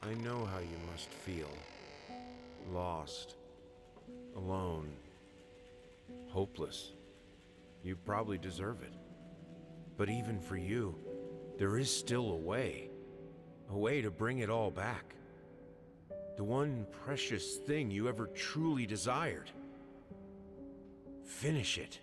I know how you must feel. Lost. Alone. Hopeless. You probably deserve it. But even for you, there is still a way. A way to bring it all back. The one precious thing you ever truly desired. Finish it.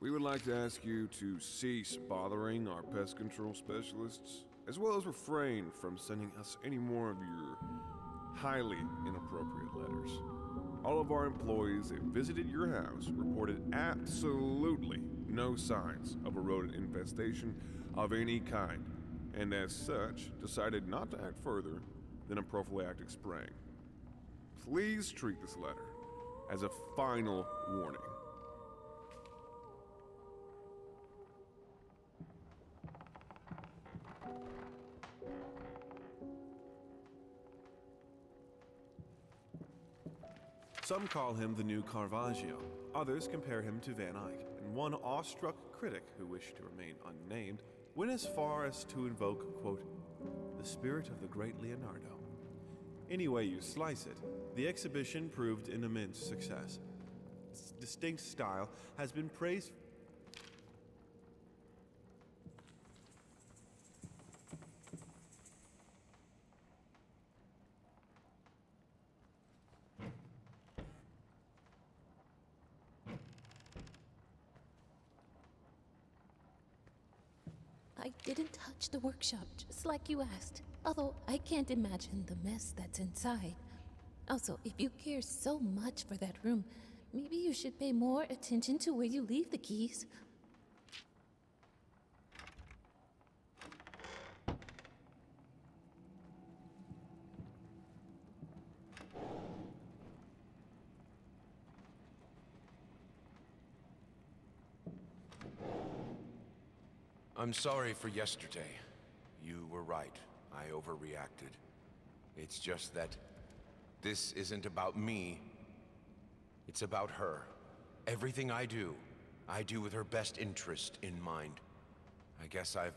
We would like to ask you to cease bothering our pest control specialists, as well as refrain from sending us any more of your highly inappropriate letters. All of our employees that visited your house reported absolutely no signs of a rodent infestation of any kind, and as such, decided not to act further than a prophylactic spraying. Please treat this letter as a final warning. Some call him the new Caravaggio, others compare him to Van Eyck, and one awestruck critic who wished to remain unnamed went as far as to invoke, quote, the spirit of the great Leonardo. Any way you slice it, the exhibition proved an immense success. Its distinct style has been praised. I didn't touch the workshop, just like you asked. Although, I can't imagine the mess that's inside. Also, if you care so much for that room, maybe you should pay more attention to where you leave the keys. I'm sorry for yesterday. You were right. I overreacted. It's just that this isn't about me. It's about her. Everything I do with her best interest in mind. I guess I've...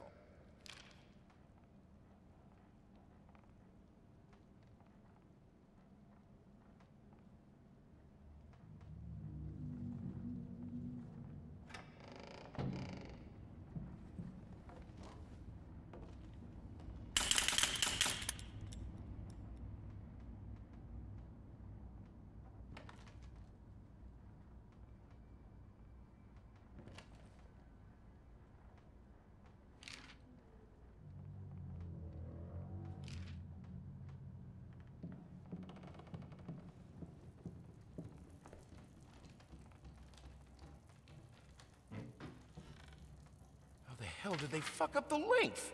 How did they fuck up the length?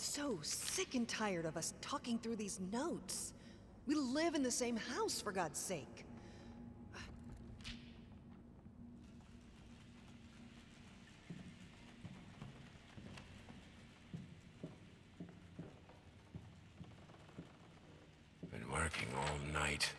so sick and tired of us talking through these notes. We live in the same house, for God's sake. Been working all night.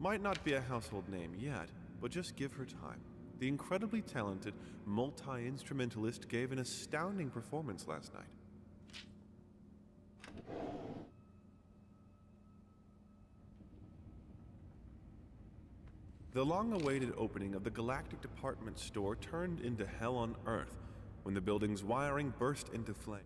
Might not be a household name yet, but just give her time. The incredibly talented multi-instrumentalist gave an astounding performance last night. The long-awaited opening of the Galactic Department Store turned into hell on Earth when the building's wiring burst into flame.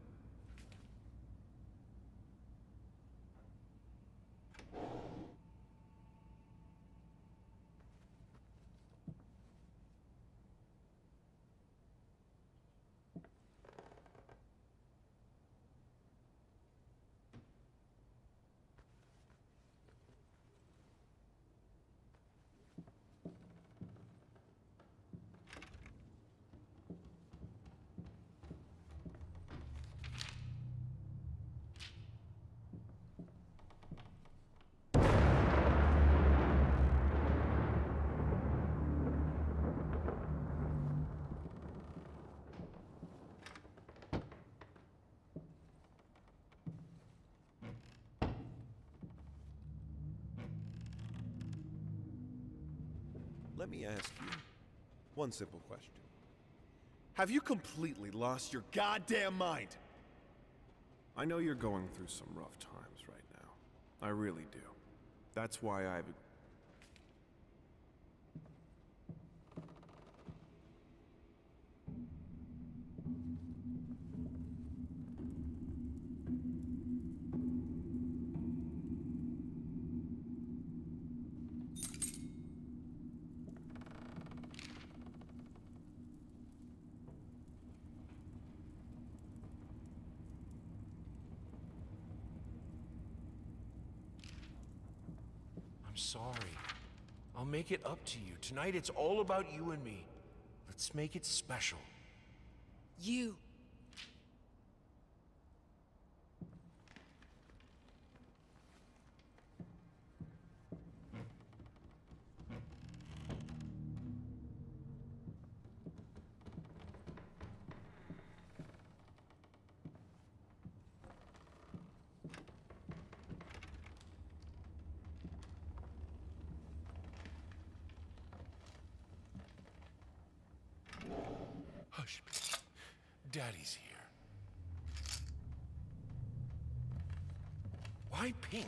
Let me ask you one simple question. Have you completely lost your goddamn mind? I know you're going through some rough times right now. I really do. That's why I've... Sorry. I'll make it up to you. Tonight it's all about you and me. Let's make it special. You. Hush. Daddy's here. Why pink?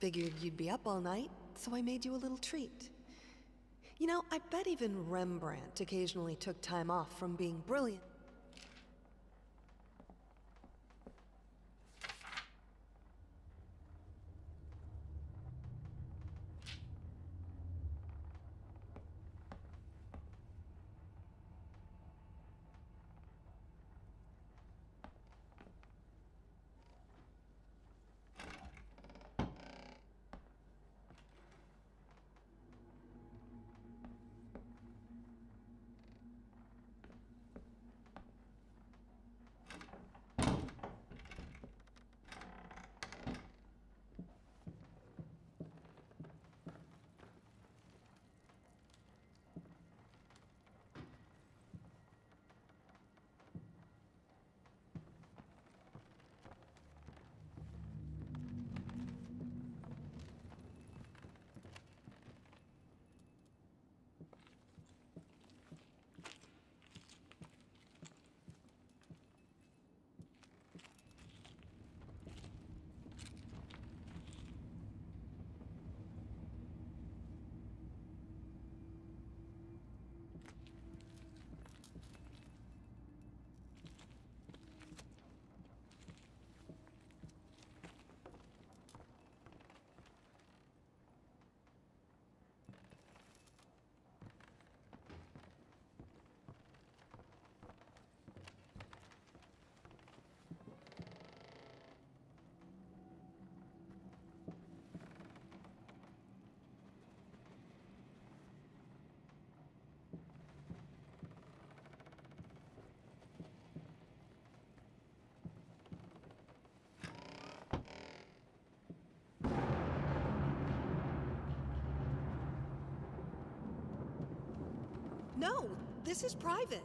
Figured you'd be up all night, so I made you a little treat. You know, I bet even Rembrandt occasionally took time off from being brilliant. This is private.